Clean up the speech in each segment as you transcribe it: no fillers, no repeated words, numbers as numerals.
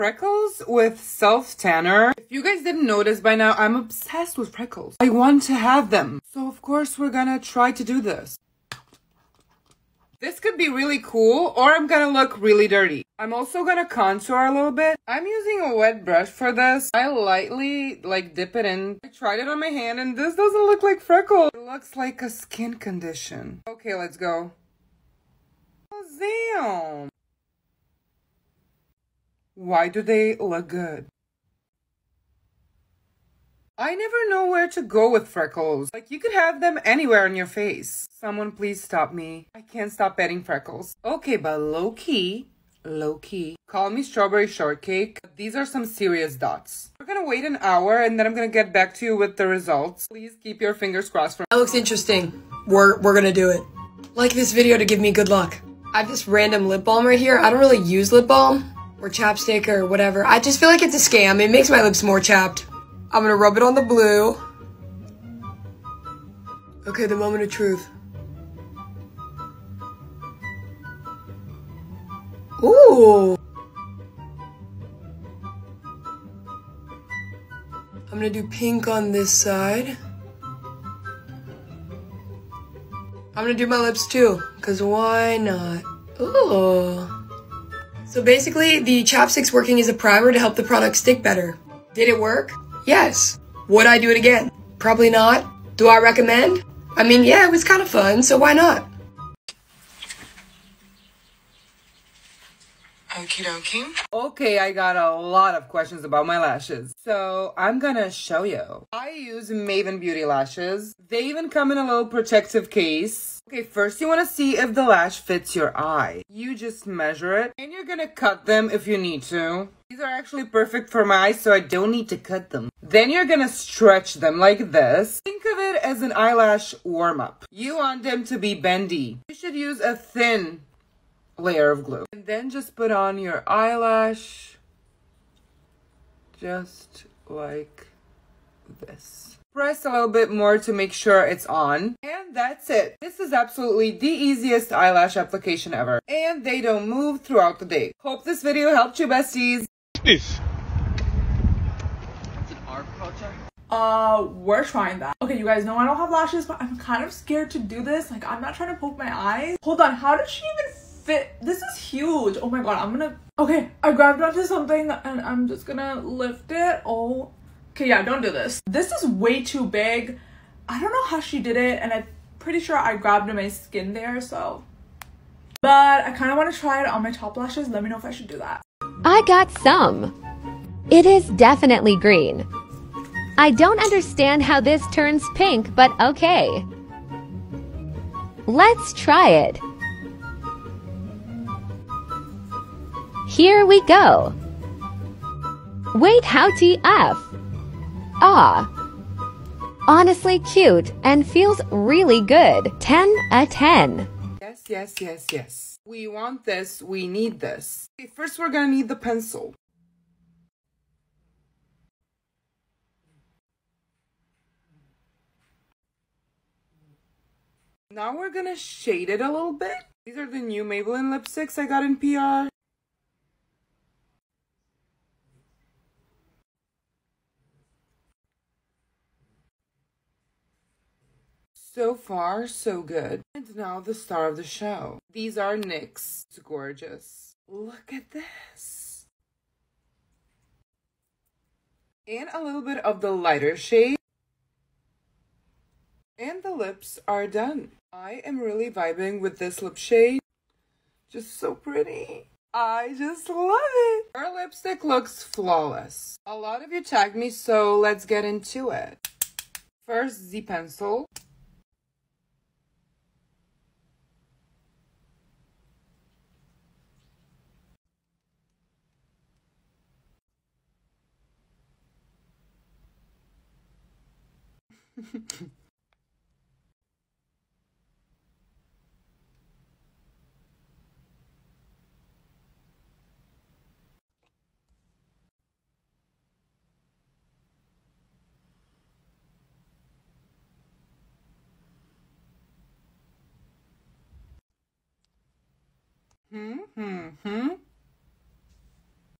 Freckles with self tanner. If you guys didn't notice by now, I'm obsessed with freckles. I want to have them. So of course we're gonna try to do this. This could be really cool, or I'm gonna look really dirty. I'm also gonna contour a little bit. I'm using a wet brush for this. I lightly dip it in. I tried it on my hand and this doesn't look like freckles. It looks like a skin condition. Okay, let's go. Oh, damn. Why do they look good? I never know where to go with freckles. Like, you could have them anywhere on your face. Someone please stop me. I can't stop petting freckles. Okay, but low-key, low-key. Call me strawberry shortcake. These are some serious dots. We're gonna wait an hour and then I'm gonna get back to you with the results. Please keep your fingers crossed for me. That looks interesting. We're gonna do it. Like this video to give me good luck. I have this random lip balm right here. I don't really use lip balm or chapstick or whatever. I just feel like it's a scam. It makes my lips more chapped. I'm gonna rub it on the blue. Okay, the moment of truth. Ooh. I'm gonna do pink on this side. I'm gonna do my lips too, cause why not? Ooh. So basically, the chapstick's working as a primer to help the product stick better. Did it work? Yes. Would I do it again? Probably not. Do I recommend? I mean, yeah, it was kind of fun, so why not? Okie dokie. Okay, I got a lot of questions about my lashes, so I'm gonna show you. I use Maven Beauty lashes. They even come in a little protective case. Okay, first you wanna see if the lash fits your eye. You just measure it, and you're gonna cut them if you need to. These are actually perfect for my eyes, so I don't need to cut them. Then you're gonna stretch them like this. Think of it as an eyelash warm-up. You want them to be bendy. You should use a thin layer of glue, and then just put on your eyelash just like this. Press a little bit more to make sure it's on, and that's it. This is absolutely the easiest eyelash application ever, and they don't move throughout the day. Hope this video helped you, besties. Peace. It's an art project. We're trying that. Okay, you guys know I don't have lashes, but I'm kind of scared to do this. Like, I'm not trying to poke my eyes. Hold on, how did she even fit? This is huge. Oh my god, I'm gonna... Okay, I grabbed onto something and I'm just gonna lift it. Oh, okay, yeah, don't do this. This is way too big. I don't know how she did it, and I'm pretty sure I grabbed my skin there, so... But I kind of want to try it on my top lashes. Let me know if I should do that. I got some. It is definitely green. I don't understand how this turns pink, but okay. Let's try it. Here we go. Wait, how TF? Ah. Honestly cute and feels really good. 10 a 10. Yes, yes, yes, yes. We want this. We need this. Okay, first we're gonna need the pencil. Now we're gonna shade it a little bit. These are the new Maybelline lipsticks I got in PR. So far, so good. And now the star of the show. These are NYX. It's gorgeous. Look at this. And a little bit of the lighter shade. And the lips are done. I am really vibing with this lip shade. Just so pretty. I just love it. Her lipstick looks flawless. A lot of you tagged me, so let's get into it. First, the pencil.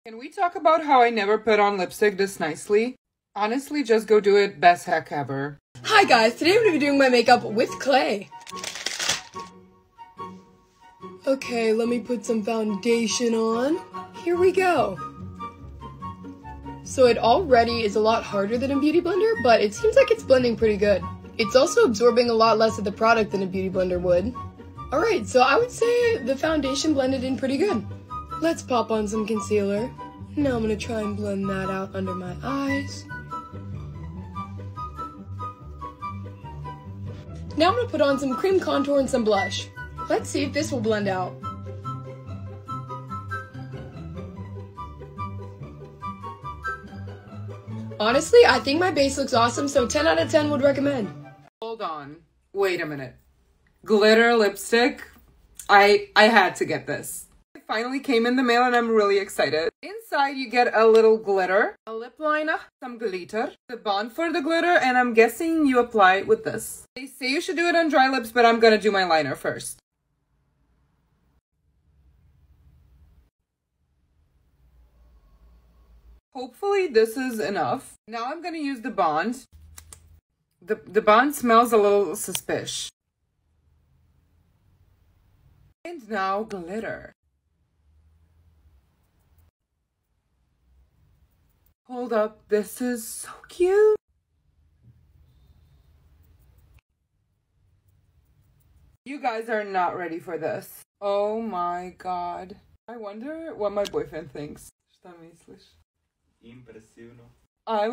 Can we talk about how I never put on lipstick this nicely? Honestly, just go do it. Best hack ever. Hi guys, today I'm going to be doing my makeup with clay. Okay, let me put some foundation on. Here we go. So it already is a lot harder than a beauty blender, but it seems like it's blending pretty good. It's also absorbing a lot less of the product than a beauty blender would. Alright, so I would say the foundation blended in pretty good. Let's pop on some concealer. Now I'm gonna try and blend that out under my eyes. Now I'm gonna put on some cream contour and some blush. Let's see if this will blend out. Honestly, I think my base looks awesome, so 10 out of 10 would recommend. Hold on, wait a minute. Glitter lipstick? I had to get this. Finally came in the mail and I'm really excited. Inside you get a little glitter, a lip liner, some glitter, the bond for the glitter, and I'm guessing you apply it with this. They say you should do it on dry lips, but I'm gonna do my liner first. Hopefully this is enough. Now I'm gonna use the bond. The bond smells a little suspicious. And now glitter. Hold up, this is so cute. You guys are not ready for this. Oh my god. I wonder what my boyfriend thinks. I'm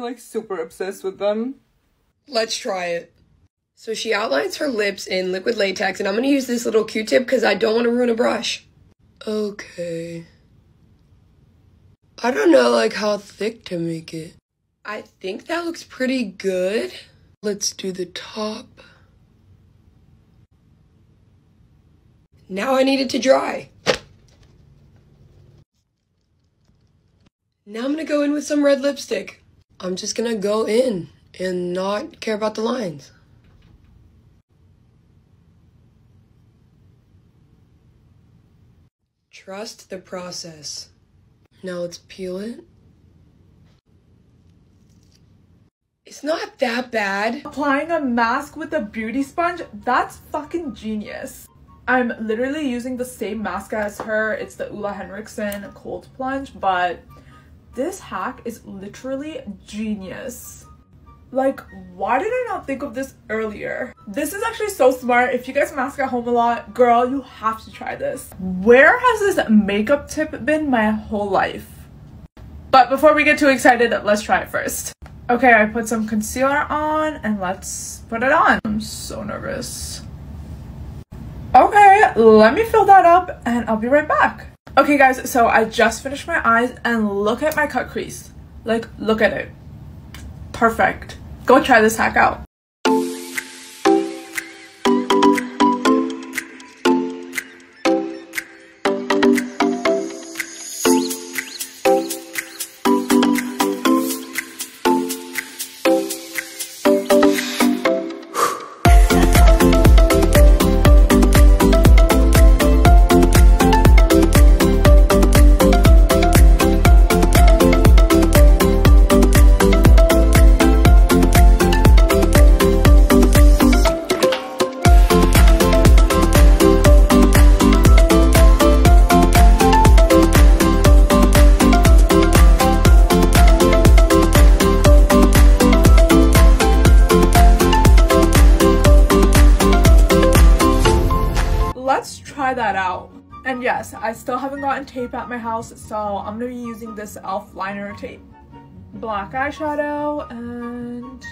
like super obsessed with them. Let's try it. So she outlines her lips in liquid latex, and I'm gonna use this little Q-tip because I don't want to ruin a brush. Okay. I don't know, like, how thick to make it. I think that looks pretty good. Let's do the top. Now I need it to dry. Now I'm gonna go in with some red lipstick. I'm just gonna go in and not care about the lines. Trust the process. Now let's peel it. It's not that bad. Applying a mask with a beauty sponge, that's fucking genius. I'm literally using the same mask as her. It's the Ula Henriksel Cold Plunge, but this hack is literally genius. Like, why did I not think of this earlier? This is actually so smart. If you guys mask at home a lot, girl, you have to try this. Where has this makeup tip been my whole life? But before we get too excited, let's try it first. Okay, I put some concealer on and let's put it on. I'm so nervous. Okay, let me fill that up and I'll be right back. Okay guys, so I just finished my eyes and look at my cut crease. Like, look at it. Perfect. Go try this hack out. That out. And yes, I still haven't gotten tape at my house, so I'm gonna be using this e.l.f. liner tape, black eyeshadow, and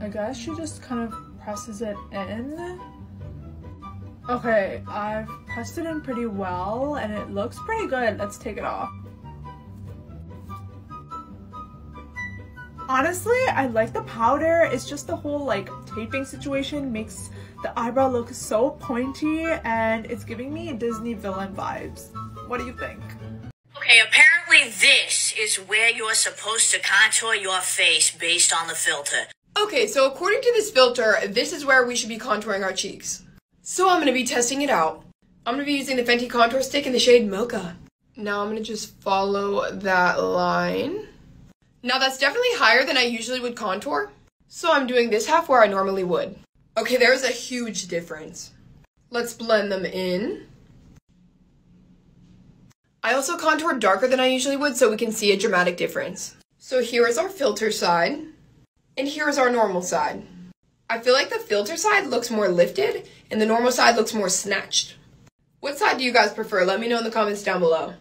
I guess she just kind of presses it in. Okay, I've pressed it in pretty well and it looks pretty good. Let's take it off. Honestly, I like the powder. It's just the whole like taping situation makes the eyebrow look so pointy and it's giving me Disney villain vibes. What do you think? Okay, apparently this is where you're supposed to contour your face based on the filter. Okay, so according to this filter, this is where we should be contouring our cheeks. So I'm gonna be testing it out. I'm gonna be using the Fenty contour stick in the shade Mocha. Now I'm going to just follow that line. Now that's definitely higher than I usually would contour, so I'm doing this half where I normally would. Okay, there's a huge difference. Let's blend them in. I also contoured darker than I usually would, so we can see a dramatic difference. So here is our filter side, and here is our normal side. I feel like the filter side looks more lifted, and the normal side looks more snatched. What side do you guys prefer? Let me know in the comments down below.